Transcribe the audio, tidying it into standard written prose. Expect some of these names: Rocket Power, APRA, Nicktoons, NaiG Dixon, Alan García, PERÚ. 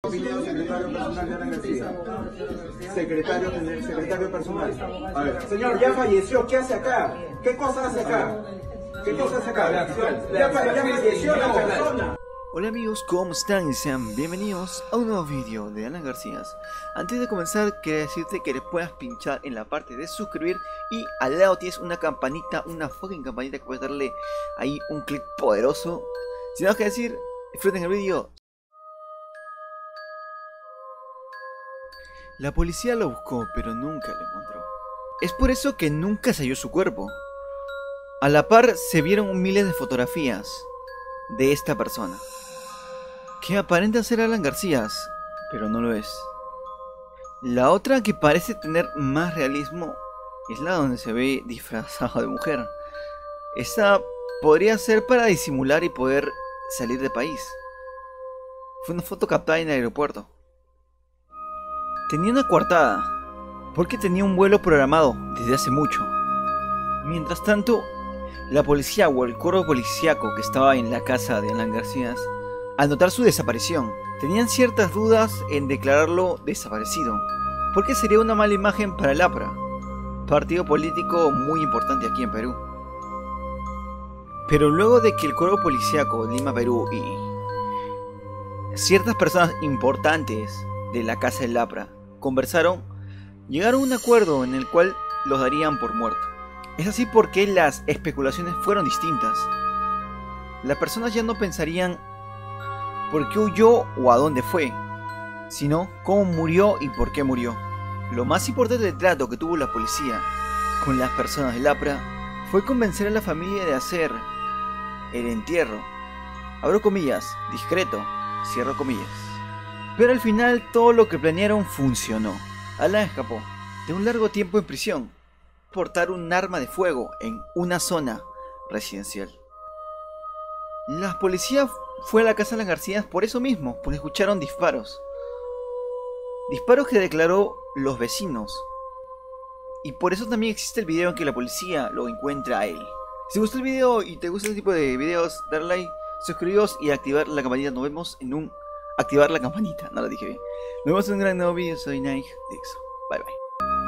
Secretario personal de Alan García. Secretario personal. A ver, señor, ya falleció. ¿Qué hace acá? ¿Qué cosa hace acá? ¿Qué cosa hace acá? Ya falleció la persona. Hola amigos, ¿cómo están? Sean bienvenidos a un nuevo vídeo de Alan García. Antes de comenzar, quería decirte que le puedas pinchar en la parte de suscribir y al lado tienes una campanita, una fucking campanita que puedes darle ahí un clic poderoso. Sin nada que decir, disfruten el vídeo. La policía lo buscó, pero nunca lo encontró. Es por eso que nunca se halló su cuerpo. A la par se vieron miles de fotografías de esta persona, que aparenta ser Alan García, pero no lo es. La otra que parece tener más realismo es la donde se ve disfrazado de mujer. Esta podría ser para disimular y poder salir del país. Fue una foto captada en el aeropuerto. Tenía una coartada, porque tenía un vuelo programado desde hace mucho. Mientras tanto, la policía o el cuerpo policíaco que estaba en la casa de Alan García, al notar su desaparición, tenían ciertas dudas en declararlo desaparecido, porque sería una mala imagen para el APRA, partido político muy importante aquí en Perú. Pero luego de que el cuerpo policíaco de Lima, Perú y ciertas personas importantes de la casa del APRA conversaron, llegaron a un acuerdo en el cual los darían por muerto. Es así porque las especulaciones fueron distintas. Las personas ya no pensarían por qué huyó o a dónde fue, sino cómo murió y por qué murió. Lo más importante del trato que tuvo la policía con las personas del APRA fue convencer a la familia de hacer el entierro, abro comillas, discreto, cierro comillas. Pero al final todo lo que planearon funcionó. Alan escapó de un largo tiempo en prisión por portar un arma de fuego en una zona residencial. La policía fue a la casa de Alan García por eso mismo, porque escucharon disparos. Disparos que declaró los vecinos. Y por eso también existe el video en que la policía lo encuentra a él. Si te gustó el video y te gusta este tipo de videos, dale like, suscribiros y activar la campanita. Nos vemos en un... Activar la campanita, no lo dije bien. Nos vemos en un gran nuevo vídeo, soy NaiG Dixon. Bye bye.